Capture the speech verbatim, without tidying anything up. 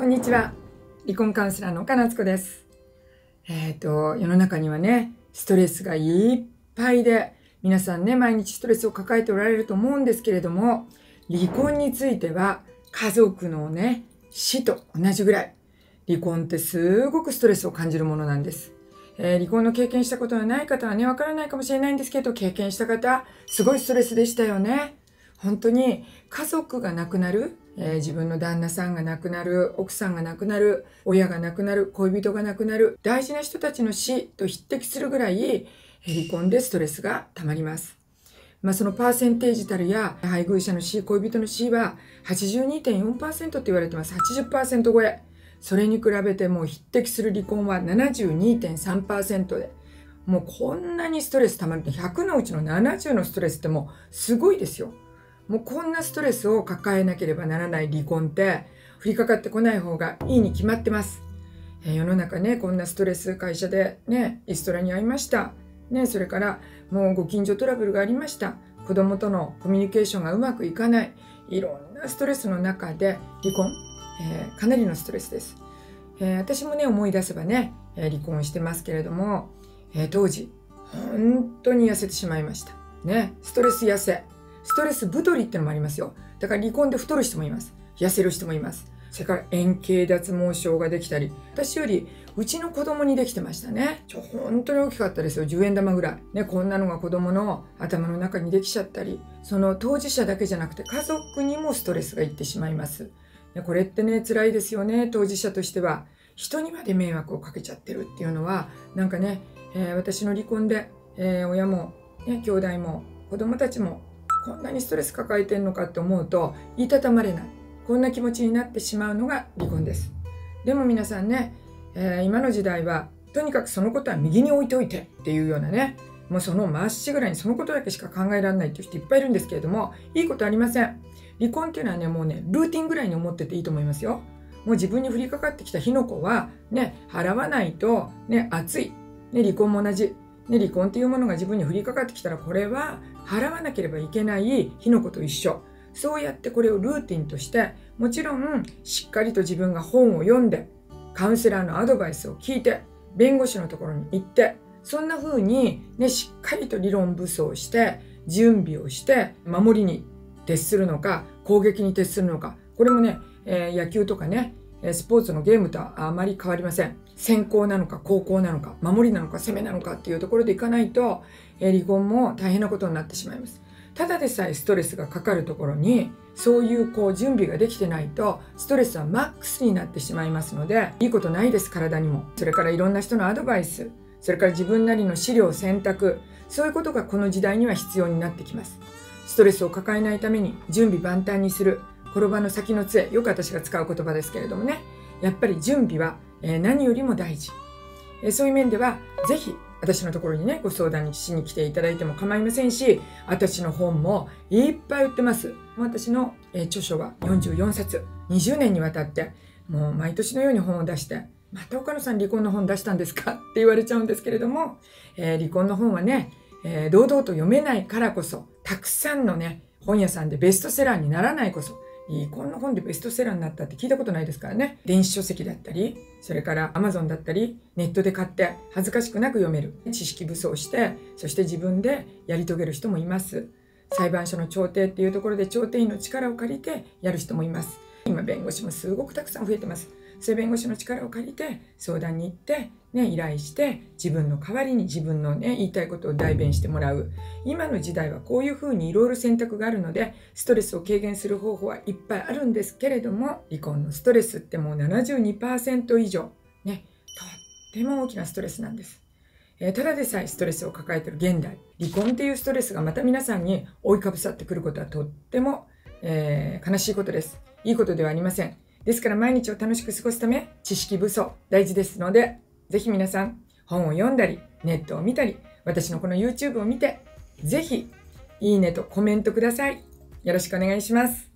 こんにちは、離婚カウンセラーの岡夏子です。えっと世の中にはね、ストレスがいっぱいで、皆さんね、毎日ストレスを抱えておられると思うんですけれども、離婚については家族のね、死と同じぐらい離婚ってすごくストレスを感じるものなんです。えー、離婚の経験したことのない方はね、わからないかもしれないんですけど、経験した方、すごいストレスでしたよね。本当に家族が亡くなる、えー、自分の旦那さんが亡くなる、奥さんが亡くなる、親が亡くなる、恋人が亡くなる、大事な人たちの死と匹敵するぐらい離婚でストレスがたまります。まあ、そのパーセンテージたるや、配偶者の死、恋人の死は はちじゅうにてんよんパーセント って言われてます。 はちじゅっパーセント 超え。それに比べてもう匹敵する離婚は ななじゅうにてんさんパーセント で、もうこんなにストレスたまると、ひゃくのうちのななじゅうのストレスってもうすごいですよ。もうこんなストレスを抱えなければならない離婚って降りかかってこない方がいいに決まってます。えー、世の中ね、こんなストレス、会社でね、リストラに遭いました。ね、それからもうご近所トラブルがありました。子供とのコミュニケーションがうまくいかない。いろんなストレスの中で離婚、えー、かなりのストレスです。えー、私もね、思い出せばね、えー、離婚してますけれども、えー、当時本当に痩せてしまいました。ね、ストレス痩せ。ストレス太りってのもありますよ。だから離婚で太る人もいます。痩せる人もいます。それから円形脱毛症ができたり、私よりうちの子供にできてましたね。ちょ本当に大きかったですよ。じゅうえんだまぐらい、ね、こんなのが子供の頭の中にできちゃったり、その当事者だけじゃなくて家族にもストレスがいってしまいます。これってね、辛いですよね。当事者としては人にまで迷惑をかけちゃってるっていうのは、なんかね、えー、私の離婚で、えー、親も、ね、兄弟も子供たちもこんなにストレス抱えてんのかって思うと、いたたまれない、こんな気持ちになってしまうのが離婚です。でも皆さんね、えー、今の時代はとにかくそのことは右に置いておいてっていうようなね、もうそのまっしぐらにそのことだけしか考えられないっていう人いっぱいいるんですけれども、いいことありません。離婚っていうのはね、もうね、ルーティンぐらいに思ってていいと思いますよ。もう自分に降りかかってきた火の粉はね、払わないとね、熱い、ね、離婚も同じ。で、離婚っていうものが自分に降りかかってきたら、これは払わなければいけない火の粉と一緒。そうやってこれをルーティンとして、もちろんしっかりと自分が本を読んで、カウンセラーのアドバイスを聞いて、弁護士のところに行って、そんな風にね、しっかりと理論武装して準備をして、守りに徹するのか攻撃に徹するのか、これもね、えー、野球とかね、スポーツのゲームとはあまり変わりません。先行なのか後攻なのか、守りなのか攻めなのかっていうところでいかないと、離婚も大変なことになってしまいます。ただでさえストレスがかかるところに、そういうこう準備ができてないとストレスはマックスになってしまいますので、いいことないです。体にも、それからいろんな人のアドバイス、それから自分なりの資料選択、そういうことがこの時代には必要になってきます。ストレスを抱えないために準備万端にする、転ばぬ先の杖、よく私が使う言葉ですけれどもね、やっぱり準備は何よりも大事。そういう面では是非私のところにね、ご相談しに来ていただいても構いませんし、私の本もいっぱい売ってます。私の著書はよんじゅうよんさつ、にじゅうねんにわたってもう毎年のように本を出して、また岡野さん離婚の本出したんですかって言われちゃうんですけれども、えー、離婚の本はね、えー、堂々と読めないからこそ、たくさんのね、本屋さんでベストセラーにならないこそ、離婚の本でベストセラーになったって聞いたことないですからね。電子書籍だったり、それから アマゾン だったり、ネットで買って恥ずかしくなく読める。知識武装して、そして自分でやり遂げる人もいます。裁判所の調停っていうところで調停員の力を借りてやる人もいます。今弁護士もすごくたくさん増えてます。そういう弁護士の力を借りて相談に行って、ね、依頼して自分の代わりに自分の、ね、言いたいことを代弁してもらう。今の時代はこういうふうにいろいろ選択があるので、ストレスを軽減する方法はいっぱいあるんですけれども、離婚のストレスってもう ななじゅうにパーセント 以上、ね、とっても大きなストレスなんです。えー、ただでさえストレスを抱えている現代、離婚っていうストレスがまた皆さんに覆いかぶさってくることはとっても、えー、悲しいことです。いいことではありません。ですから毎日を楽しく過ごすため、知識武装大事ですので、ぜひ皆さん本を読んだり、ネットを見たり、私のこの ユーチューブ を見て、ぜひいいねとコメントください。よろしくお願いします。